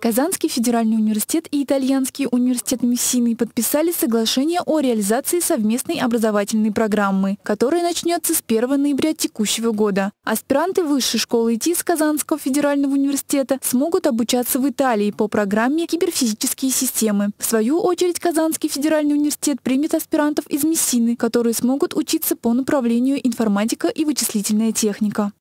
Казанский федеральный университет и Итальянский университет Мессины подписали соглашение о реализации совместной образовательной программы, которая начнется с 1 ноября текущего года. Аспиранты Высшей школы ИТИС Казанского федерального университета смогут обучаться в Италии по программе «Киберфизические системы». В свою очередь, Казанский федеральный университет примет аспирантов из Мессины, которые смогут учиться по направлению информатика и вычислительная техника.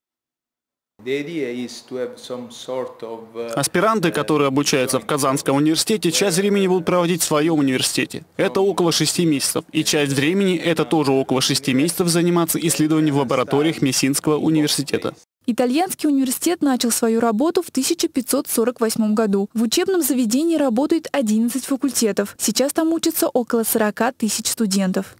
Аспиранты, которые обучаются в Казанском университете, часть времени будут проводить в своем университете. Это около 6 месяцев. И часть времени, это тоже около 6 месяцев, заниматься исследованием в лабораториях Мессинского университета. Итальянский университет начал свою работу в 1548 году. В учебном заведении работает 11 факультетов. Сейчас там учатся около 40 000 студентов.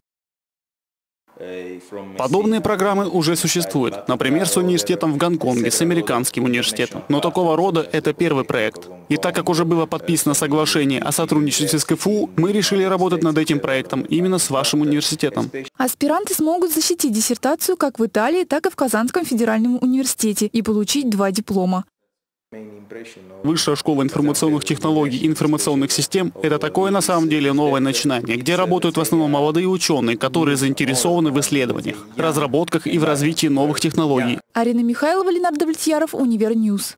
Подобные программы уже существуют, например, с университетом в Гонконге, с американским университетом. Но такого рода это первый проект. И так как уже было подписано соглашение о сотрудничестве с КФУ, мы решили работать над этим проектом именно с вашим университетом. Аспиранты смогут защитить диссертацию как в Италии, так и в Казанском федеральном университете и получить 2 диплома. Высшая школа информационных технологий и информационных систем – это такое на самом деле новое начинание, где работают в основном молодые ученые, которые заинтересованы в исследованиях, разработках и в развитии новых технологий. Арина Михайлова, Ленард Абельтьяров, УниверНьюс.